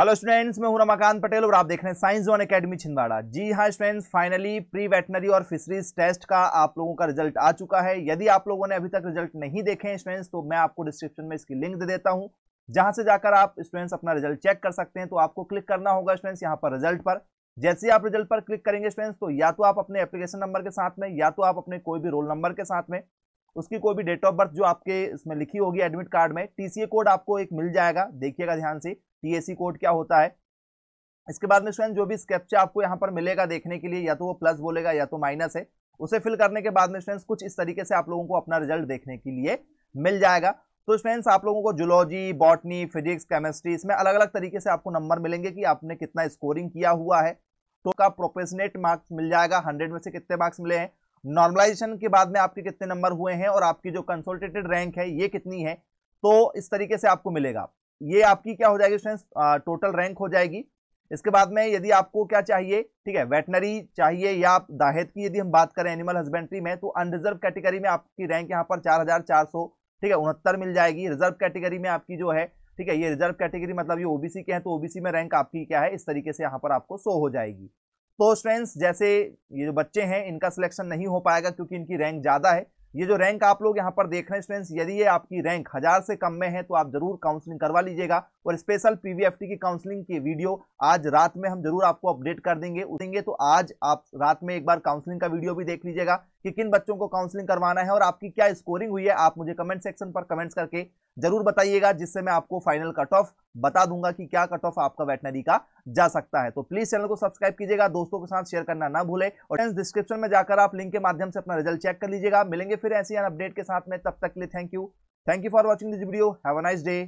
Hello students, मैं हूं रमाकांत पटेल और आप देख रहे हैं साइंस जोन एकेडमी छिंदवाड़ा। जी हां स्टूडेंट्स, फाइनली प्री वेटनरी और फिशरीज टेस्ट का आप लोगों का रिजल्ट आ चुका है। यदि आप लोगों ने अभी तक रिजल्ट नहीं देखे हैं स्टूडेंट्स, तो मैं आपको डिस्क्रिप्शन में इसकी लिंक दे देता हूं, जहां से जाकर आप स्टूडेंट्स अपना रिजल्ट चेक कर सकते हैं। तो आपको क्लिक करना होगा स्टूडेंट्स यहाँ पर रिजल्ट पर। जैसे ही आप रिजल्ट पर क्लिक करेंगे स्टूडेंट्स, तो या तो आप अपने एप्लीकेशन नंबर के साथ में या तो आप अपने कोई भी रोल नंबर के साथ में उसकी कोई भी डेट ऑफ बर्थ जो आपके इसमें लिखी होगी एडमिट कार्ड में, टीसीए कोड आपको एक मिल जाएगा। देखिएगा ध्यान से डी.ए.सी. कोड क्या होता है। इसके बाद में स्टूडेंट जो भी कैप्चा आपको यहाँ पर मिलेगा देखने के लिए, या तो वो प्लस बोलेगा या तो माइनस है, उसे फिल करने के बाद में स्टूडेंट्स कुछ इस तरीके से आप लोगों को अपना रिजल्ट देखने के लिए मिल जाएगा। तो स्टूडेंट्स आप लोगों को जूलॉजी, बॉटनी, फिजिक्स, केमिस्ट्री, इसमें अलग अलग तरीके से आपको नंबर मिलेंगे कि आपने कितना स्कोरिंग किया हुआ है। तो आपका प्रोपोर्शनेट मार्क्स मिल जाएगा, 100 में से कितने मार्क्स मिले हैं, नॉर्मलाइजेशन के बाद में आपके कितने नंबर हुए हैं और आपकी जो कंसोलिडेटेड रैंक है ये कितनी है। तो इस तरीके से आपको मिलेगा। ये आपकी क्या हो जाएगी स्टूडेंट्स, टोटल रैंक हो जाएगी। इसके बाद में यदि आपको क्या चाहिए, ठीक है, वेटनरी चाहिए या आप दाहेद की यदि हम बात करें एनिमल हस्बेंड्री में, तो अनरिजर्व कैटेगरी में आपकी रैंक यहाँ पर 4400 ठीक है 69 मिल जाएगी। रिजर्व कैटेगरी में आपकी जो है, ठीक है, ये रिजर्व कैटेगरी मतलब ये ओबीसी के हैं, तो ओबीसी में रैंक आपकी क्या है इस तरीके से यहाँ पर आपको शो हो जाएगी। तो स्टूडेंट्स जैसे ये जो बच्चे हैं इनका सिलेक्शन नहीं हो पाएगा क्योंकि इनकी रैंक ज़्यादा है। ये जो रैंक आप लोग यहाँ पर देख रहे हैं स्टूडेंट्स, यदि ये आपकी रैंक 1000 से कम में है तो आप जरूर काउंसलिंग करवा लीजिएगा। और स्पेशल पीवीएफटी की काउंसलिंग की वीडियो आज रात में हम जरूर आपको अपडेट कर देंगे। तो आज आप रात में एक बार काउंसलिंग का वीडियो भी देख लीजिएगा कि किन बच्चों को काउंसलिंग करवाना है और आपकी क्या स्कोरिंग हुई है। आप मुझे कमेंट सेक्शन पर कमेंट्स करके जरूर बताइएगा, जिससे मैं आपको फाइनल कट ऑफ बता दूंगा कि क्या कट ऑफ आपका वेटनरी का जा सकता है। तो प्लीज चैनल को सब्सक्राइब कीजिएगा, दोस्तों के साथ शेयर करना ना भूलें और डिस्क्रिप्शन में जाकर आप लिंक के माध्यम से अपना रिजल्ट चेक कर लीजिएगा। मिलेंगे फिर ऐसी अपडेट के साथ में, तब तक के लिए thank you for watching this video. Have a nice day.